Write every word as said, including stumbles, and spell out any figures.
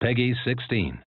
Peggy sixteen.